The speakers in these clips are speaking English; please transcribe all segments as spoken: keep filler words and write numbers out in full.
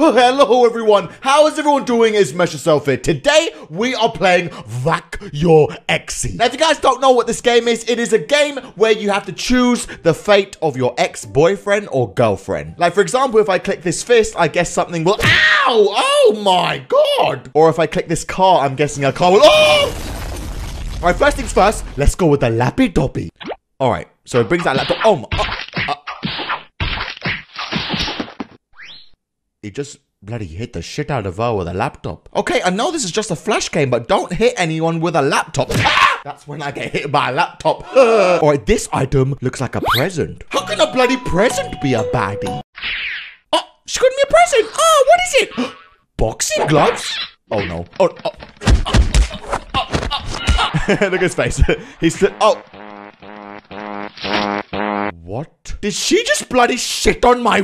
Hello everyone, how is everyone doing? It's MessYourself here. Today we are playing Whack Your Ex. Now if you guys don't know what this game is, it is a game where you have to choose the fate of your ex-boyfriend or girlfriend. Like for example, if I click this fist, I guess something will- Ow! Oh my god! Or if I click this car, I'm guessing a car will- Oh! Alright, first things first, let's go with the lappy doppy. Alright, so it brings that laptop- Oh my- oh. He just bloody hit the shit out of her with a laptop. Okay, I know this is just a flash game, but don't hit anyone with a laptop. Ah! That's when I get hit by a laptop. Alright, this item looks like a present. How can a bloody present be a baddie? Oh, she got me a present. Oh, what is it? Boxing gloves? Oh, no. Oh, oh, oh, oh, oh, oh, oh. Look at his face. He's still... Oh. What? Did she just bloody shit on my...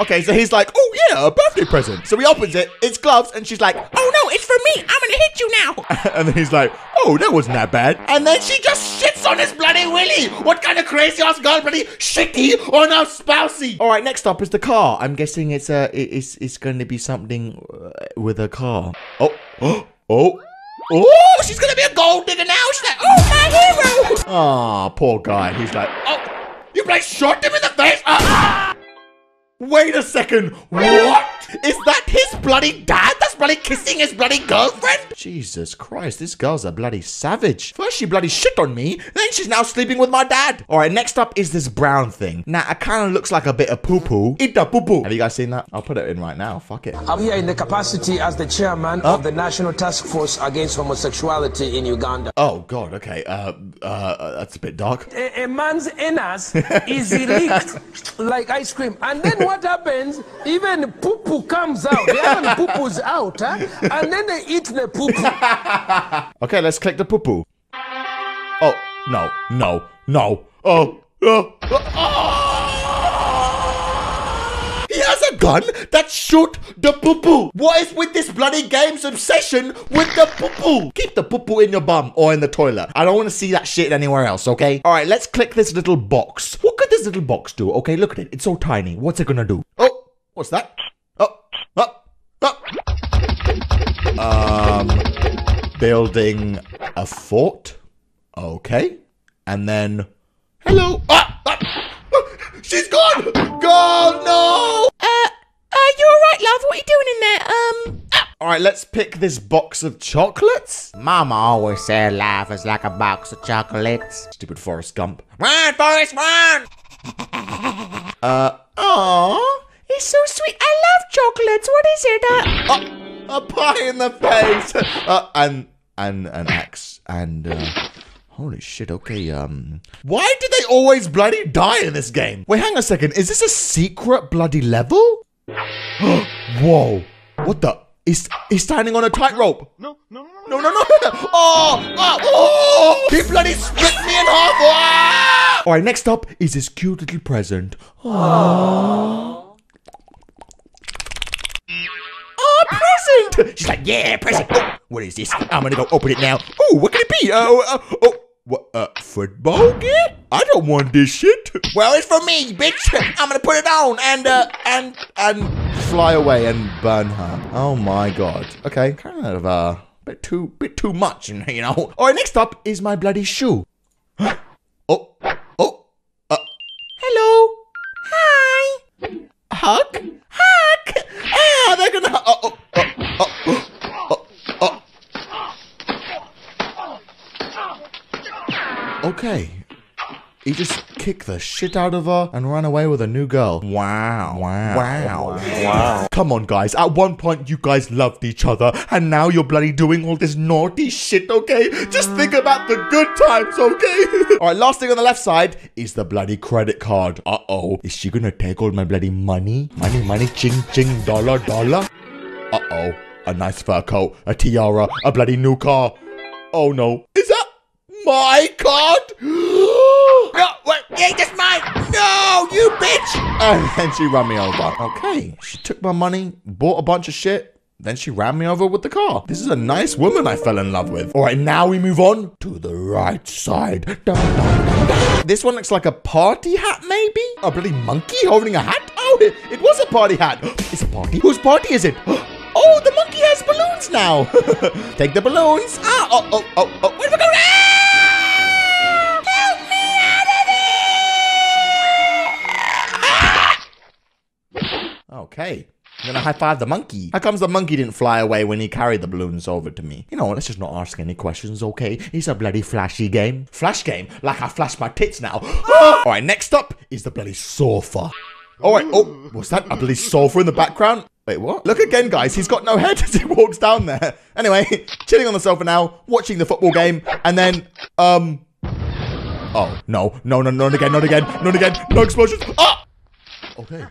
Okay, so he's like, oh yeah, a birthday present. So he opens it, it's gloves, and she's like, oh no, it's for me, I'm gonna hit you now. And then he's like, oh, that wasn't that bad. And then she just shits on his bloody willy. What kind of crazy ass girl bloody shitty on our spousey? All right, next up is the car. I'm guessing it's a, it's, it's gonna be something with a car. Oh, oh, oh. Oh, she's gonna be a gold digger now. She's like, oh, my hero. Ah, oh, poor guy. He's like, oh, you bloody shot him in the face. Ah! Wait a second, what? Is that his bloody dad that's bloody kissing his bloody girlfriend? Jesus Christ, this girl's a bloody savage. First she bloody shit on me, then she's now sleeping with my dad. All right, next up is this brown thing. Now, it kind of looks like a bit of poo-poo. Eat the poo-poo. Have you guys seen that? I'll put it in right now, fuck it. I'm here in the capacity as the chairman oh. of the National Task Force Against Homosexuality in Uganda. Oh, God, okay, uh, uh, that's a bit dark. A, a man's anus is leaked like ice cream, and then what happens, even poo-poo comes out. They haven't poo-poo's out, huh? And then they eat the poo-poo. Okay, let's click the poo-poo. Oh, no, no, no. Oh, oh, oh, oh. He has a gun that shoots the poo-poo. What is with this bloody game's obsession with the poo-poo? Keep the poo-poo in your bum or in the toilet. I don't want to see that shit anywhere else, okay? All right, let's click this little box. What could this little box do? Okay, look at it. It's so tiny. What's it gonna do? Oh, what's that? Oh, oh, oh. Um, building a fort. Okay. And then, hello. Ah, ah, ah, she's gone. Gone, no. Uh, uh, you all right, love? What are you doing in there? Um, ah. All right, let's pick this box of chocolates. Mama always said life is like a box of chocolates. Stupid Forrest Gump. Run, Forrest, run. Uh, aww. It's so sweet. I love chocolates. What is it? Uh, oh. A pie in the face, uh, and and an axe, and uh, holy shit. Okay, um, why do they always bloody die in this game? Wait, hang a second. Is this a secret bloody level? Whoa! What the? He's he's standing on a tightrope. No, no, no, no, no, no, no. Oh, oh, oh! He bloody split me in half. Ah! All right, next up is this cute little present. Oh. Present. She's like, yeah, present. Oh, what is this? I'm gonna go open it now. Oh, what can it be? Oh, uh, oh, what? Uh, football gear? I don't want this shit. Well, it's for me, bitch. I'm gonna put it on and uh, and and fly away and burn her. Oh my god. Okay, kind of uh, bit too, bit too much, you know. All right, next up is my bloody shoe. Oh, oh, uh, hello, hi, hug, hug. Ah, they're gonna. Oh, oh. Okay, he just kicked the shit out of her and ran away with a new girl. Wow. Wow. Wow. Wow. Come on, guys. At one point, you guys loved each other, and now you're bloody doing all this naughty shit, okay? Just think about the good times, okay? All right, last thing on the left side is the bloody credit card. Uh-oh. Is she gonna take all my bloody money? Money, money, ching, ching, dollar, dollar? Uh-oh. A nice fur coat, a tiara, a bloody new car. Oh, no. Is that... my card? No, wait, yeah, that's mine. No, you bitch. And then she ran me over. Okay, she took my money, bought a bunch of shit, then she ran me over with the car. This is a nice woman I fell in love with. All right, now we move on to the right side. Dun, dun, dun, dun. This one looks like a party hat, maybe? A bloody monkey holding a hat? Oh, Oh, it, it was a party hat. It's a party? Whose party is it? Oh, the monkey has balloons now. Take the balloons. Ah, oh, oh, oh, oh. Where do we go? Ah! Help me out of here! Ah! Okay. I'm gonna high-five the monkey. How comes the monkey didn't fly away when he carried the balloons over to me? You know, let's just not ask any questions, okay? It's a bloody flashy game. Flash game? Like I flash my tits now. Alright, next up is the bloody sofa. Alright, oh, what's that? A bloody sofa in the background? Wait, what? Look again, guys. He's got no head as he walks down there. Anyway, chilling on the sofa now, watching the football game, and then, um... oh, no. No, no, not again, not again, not again. No explosions. Ah! Okay.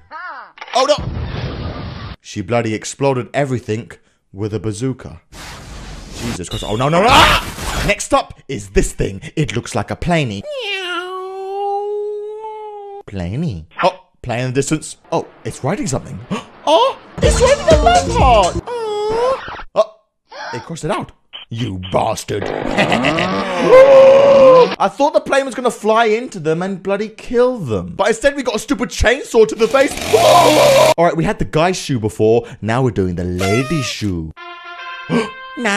Oh, no. She bloody exploded everything with a bazooka. Jesus Christ. Oh, no, no, no. Ah! Next up is this thing. It looks like a planey. Planey. Oh, plane in the distance. Oh, it's writing something. Oh, it's writing a love heart. Oh. Oh, they crossed it out. You bastard. I thought the plane was going to fly into them and bloody kill them. But instead we got a stupid chainsaw to the face. Alright, we had the guy's shoe before. Now we're doing the lady's shoe. Na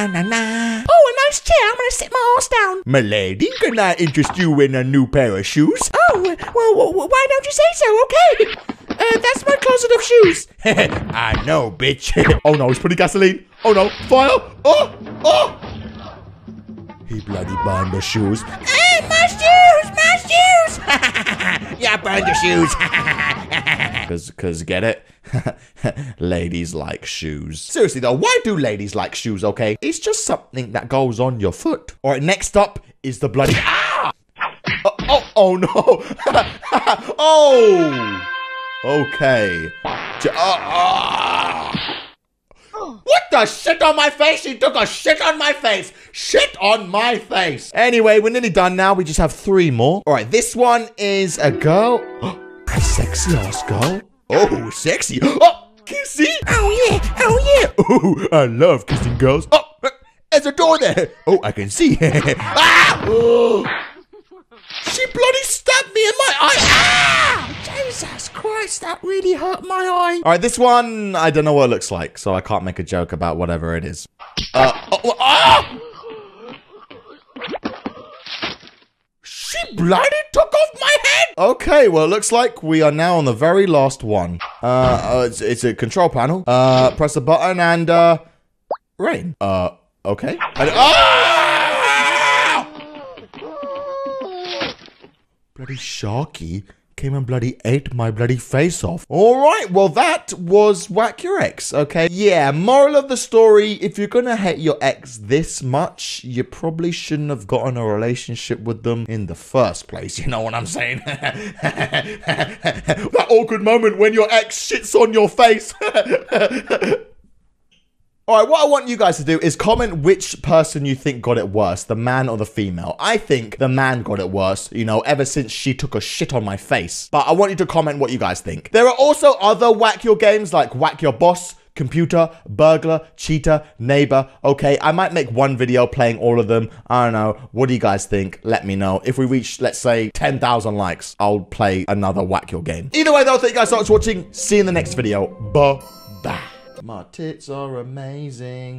na na. Oh, a nice chair. I'm going to sit my ass down. My lady, can I interest you in a new pair of shoes? Oh, well, well why don't you say so? Okay. Uh, that's my closet of shoes. I know, bitch. Oh, no, he's putting gasoline. Oh, no. Fire. Oh, oh. He bloody burned the shoes. Hey, my shoes, my shoes! Yeah, I burned your shoes. Cause, cause, get it? Ladies like shoes. Seriously though, why do ladies like shoes, okay? It's just something that goes on your foot. All right, next up is the bloody... Ah! Oh, oh, oh no. Oh! Okay. J oh, oh. What the shit on my face? He took a shit on my face. Shit on my face. Anyway, we're nearly done now. We just have three more. All right, this one is a girl. A sexy ass girl. Oh, sexy. Oh, kissy. Oh, yeah. Oh, yeah. Oh, I love kissing girls. Oh, there's a door there. Oh, I can see. Ah! Oh. She bloody stabbed me in my eye. Ah! Jesus Christ, that really hurt my eye. All right, this one, I don't know what it looks like, so I can't make a joke about whatever it is. Uh, oh, oh, ah! She bloody took off my head. Okay, well, it looks like we are now on the very last one. Uh, oh, it's, it's a control panel. Uh, press a button and, uh, rain. Uh, okay. And, ah! Bloody sharky. Came and bloody ate my bloody face off. All right, well, that was Whack Your Ex, okay? Yeah, moral of the story, if you're gonna hate your ex this much, you probably shouldn't have gotten a relationship with them in the first place, you know what I'm saying? That awkward moment when your ex shits on your face. All right, what I want you guys to do is comment which person you think got it worse, the man or the female. I think the man got it worse, you know, ever since she took a shit on my face. But I want you to comment what you guys think. There are also other Whack Your games like Whack Your Boss, Computer, Burglar, Cheater, Neighbor. Okay, I might make one video playing all of them. I don't know. What do you guys think? Let me know. If we reach, let's say, ten thousand likes, I'll play another Whack Your game. Either way, though, thank you guys so much for watching. See you in the next video. Bye-bye. My tits are amazing.